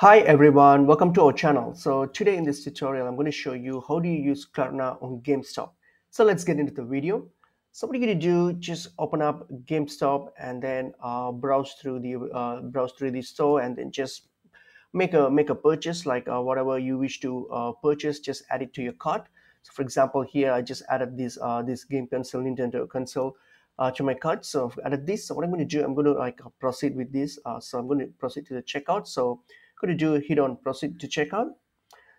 Hi everyone, welcome to our channel. So today in this tutorial, I'm going to show you how do you use Klarna on GameStop. So let's get into the video. So what you're going to do, just open up GameStop and then browse through the store and then just make a purchase, like whatever you wish to purchase, just add it to your cart. So for example, here I just added this this game console, Nintendo console, to my cart. So I've added this. So what I'm going to do, I'm going to like proceed with this. So I'm going to proceed to the checkout. So going to do hit on proceed to checkout.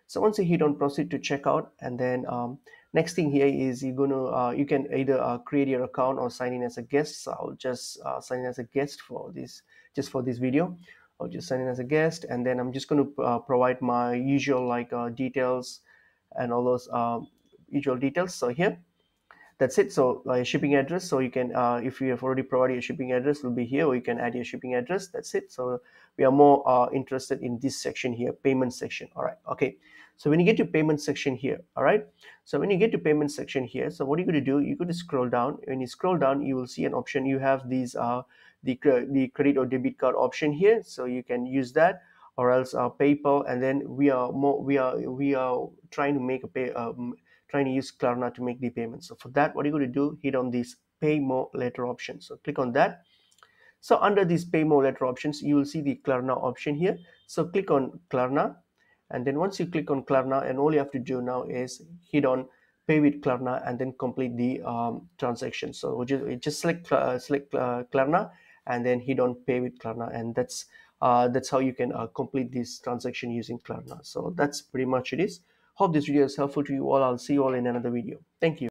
So once you hit on proceed to checkout, and then next thing here is you're going to you can either create your account or sign in as a guest. So I'll just sign in as a guest for this, just for this video. I'll just sign in as a guest, and then I'm just going to provide my usual like details and all those usual details. So here, that's it. So shipping address, so you can if you have already provided your shipping address, will be here, or you can add your shipping address. That's it. So we are more interested in this section here, payment section. All right, okay. So when you get to payment section here, all right, so when you get to payment section here, so what you're going to do, you're going to scroll down. When you scroll down, you will see an option. You have these the credit or debit card option here, so you can use that, or else PayPal. And then we are trying to make a pay trying to use Klarna to make the payment. So for that, what you're going to do, hit on this pay more later option. So click on that. So under these pay more later options, you will see the Klarna option here. So click on Klarna. And then once you click on Klarna, and all you have to do now is hit on pay with Klarna and then complete the transaction. So just select Klarna and then hit on pay with Klarna. And that's how you can complete this transaction using Klarna. So that's pretty much it is. Hope this video is helpful to you all. I'll see you all in another video. Thank you.